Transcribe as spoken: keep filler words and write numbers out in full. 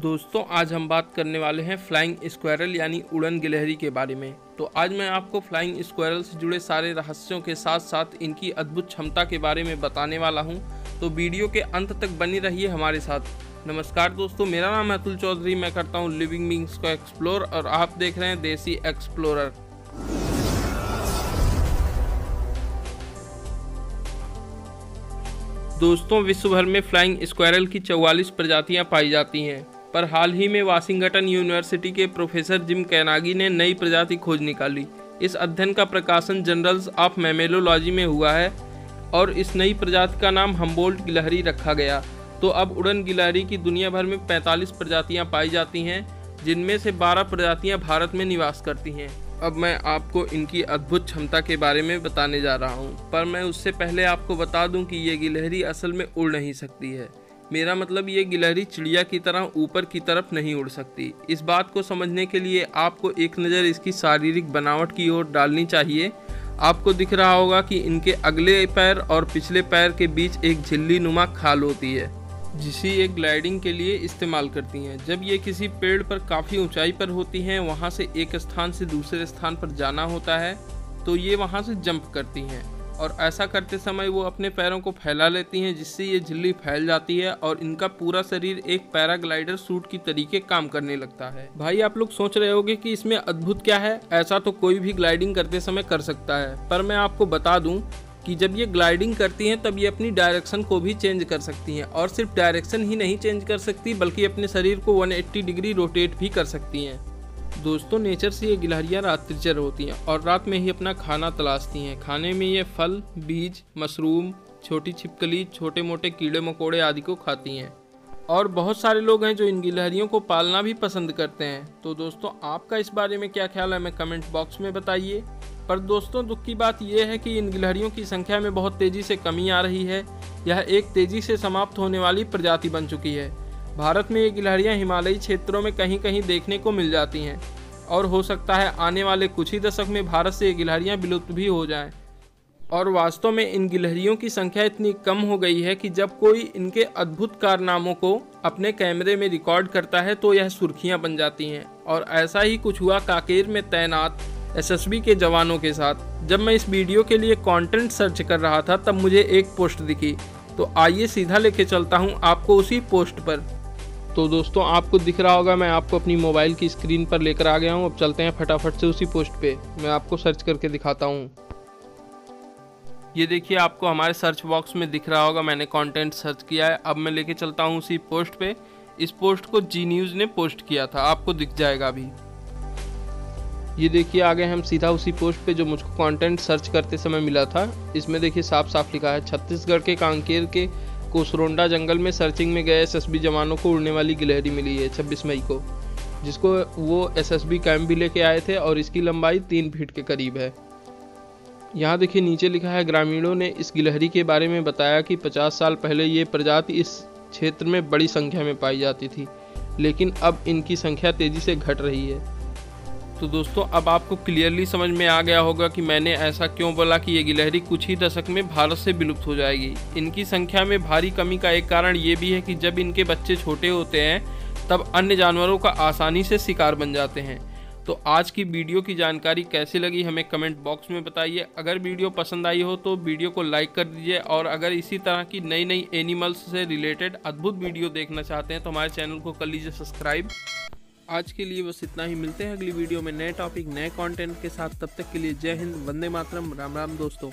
दोस्तों आज हम बात करने वाले हैं फ्लाइंग स्क्वायरल यानी उड़न गिलहरी के बारे में। तो आज मैं आपको फ्लाइंग स्क्वायरल से जुड़े सारे रहस्यों के साथ साथ इनकी अद्भुत क्षमता के बारे में बताने वाला हूं। तो वीडियो के अंत तक बनी रहिए हमारे साथ। नमस्कार दोस्तों, मेरा नाम है अतुल चौधरी, मैं करता हूं लिविंग बिंग्स को एक्सप्लोर और आप देख रहे हैं देसी एक्सप्लोरर। दोस्तों विश्व भर में फ्लाइंग स्क्वायरल की चौवालीस प्रजातियां पाई जाती हैं, पर हाल ही में वाशिंगटन यूनिवर्सिटी के प्रोफेसर जिम कैनागी ने नई प्रजाति खोज निकाली। इस अध्ययन का प्रकाशन जनरल्स ऑफ मेमेलोलॉजी में हुआ है और इस नई प्रजाति का नाम हम्बोल्ट गिलहरी रखा गया। तो अब उड़न गिलहरी की दुनिया भर में पैंतालीस प्रजातियाँ पाई जाती हैं, जिनमें से बारह प्रजातियाँ भारत में निवास करती हैं। अब मैं आपको इनकी अद्भुत क्षमता के बारे में बताने जा रहा हूँ, पर मैं उससे पहले आपको बता दूँ कि ये गिलहरी असल में उड़ नहीं सकती है। मेरा मतलब ये गिलहरी चिड़िया की तरह ऊपर की तरफ नहीं उड़ सकती। इस बात को समझने के लिए आपको एक नज़र इसकी शारीरिक बनावट की ओर डालनी चाहिए। आपको दिख रहा होगा कि इनके अगले पैर और पिछले पैर के बीच एक झिल्ली नुमा खाल होती है, जिसे ये ग्लाइडिंग के लिए इस्तेमाल करती हैं। जब ये किसी पेड़ पर काफ़ी ऊंचाई पर होती हैं, वहाँ से एक स्थान से दूसरे स्थान पर जाना होता है, तो ये वहाँ से जंप करती हैं और ऐसा करते समय वो अपने पैरों को फैला लेती हैं, जिससे ये झिल्ली फैल जाती है और इनका पूरा शरीर एक पैराग्लाइडर सूट की तरीके काम करने लगता है। भाई आप लोग सोच रहे होंगे कि इसमें अद्भुत क्या है, ऐसा तो कोई भी ग्लाइडिंग करते समय कर सकता है, पर मैं आपको बता दूँ कि जब ये ग्लाइडिंग करती हैं तब ये अपनी डायरेक्शन को भी चेंज कर सकती हैं। और सिर्फ डायरेक्शन ही नहीं चेंज कर सकती, बल्कि अपने शरीर को एक सौ अस्सी डिग्री रोटेट भी कर सकती हैं। दोस्तों नेचर से ये गिलहरियाँ रात्रिचर होती हैं और रात में ही अपना खाना तलाशती हैं। खाने में ये फल, बीज, मशरूम, छोटी छिपकली, छोटे मोटे कीड़े मकोड़े आदि को खाती हैं। और बहुत सारे लोग हैं जो इन गिलहरियों को पालना भी पसंद करते हैं। तो दोस्तों आपका इस बारे में क्या ख्याल है, हमें कमेंट बॉक्स में बताइए। पर दोस्तों दुख की बात यह है कि इन गिलहरियों की संख्या में बहुत तेज़ी से कमी आ रही है। यह एक तेज़ी से समाप्त होने वाली प्रजाति बन चुकी है। भारत में ये गिलहरियाँ हिमालयी क्षेत्रों में कहीं कहीं देखने को मिल जाती हैं और हो सकता है आने वाले कुछ ही दशक में भारत से ये गिलहरियाँ विलुप्त भी हो जाएं। और वास्तव में इन गिलहरियों की संख्या इतनी कम हो गई है कि जब कोई इनके अद्भुत कारनामों को अपने कैमरे में रिकॉर्ड करता है तो यह सुर्खियाँ बन जाती हैं। और ऐसा ही कुछ हुआ कांकेर में तैनात एस एस बी के जवानों के साथ। जब मैं इस वीडियो के लिए कंटेंट सर्च कर रहा था तब मुझे एक पोस्ट दिखी, तो आइए सीधा लेके चलता हूं आपको उसी पोस्ट पर। तो दोस्तों आपको दिख रहा होगा, मैं आपको अपनी मोबाइल की स्क्रीन पर लेकर आ गया हूं। अब चलते हैं फटाफट से उसी पोस्ट पे, मैं आपको सर्च करके दिखाता हूँ। ये देखिए आपको हमारे सर्च बॉक्स में दिख रहा होगा, मैंने कॉन्टेंट सर्च किया है। अब मैं लेके चलता हूँ उसी पोस्ट पर। इस पोस्ट को जी न्यूज़ ने पोस्ट किया था, आपको दिख जाएगा अभी। ये देखिए आगे हम सीधा उसी पोस्ट पे जो मुझको कंटेंट सर्च करते समय मिला था। इसमें देखिए साफ साफ लिखा है, छत्तीसगढ़ के कांकेर के कुसुरोंडा जंगल में सर्चिंग में गए एस एस बी जवानों को उड़ने वाली गिलहरी मिली है छब्बीस मई को, जिसको वो एस एस बी कैंप भी लेके आए थे और इसकी लंबाई तीन फीट के करीब है। यहाँ देखिए नीचे लिखा है, ग्रामीणों ने इस गिलहरी के बारे में बताया कि पचास साल पहले ये प्रजाति इस क्षेत्र में बड़ी संख्या में पाई जाती थी, लेकिन अब इनकी संख्या तेज़ी से घट रही है। तो दोस्तों अब आपको क्लियरली समझ में आ गया होगा कि मैंने ऐसा क्यों बोला कि ये गिलहरी कुछ ही दशक में भारत से विलुप्त हो जाएगी। इनकी संख्या में भारी कमी का एक कारण ये भी है कि जब इनके बच्चे छोटे होते हैं तब अन्य जानवरों का आसानी से शिकार बन जाते हैं। तो आज की वीडियो की जानकारी कैसी लगी हमें कमेंट बॉक्स में बताइए। अगर वीडियो पसंद आई हो तो वीडियो को लाइक कर दीजिए और अगर इसी तरह की नई नई एनिमल्स से रिलेटेड अद्भुत वीडियो देखना चाहते हैं तो हमारे चैनल को कर लीजिए सब्सक्राइब। आज के लिए बस इतना ही, मिलते हैं अगली वीडियो में नए टॉपिक नए कंटेंट के साथ। तब तक के लिए जय हिंद, वंदे मातरम, राम राम दोस्तों।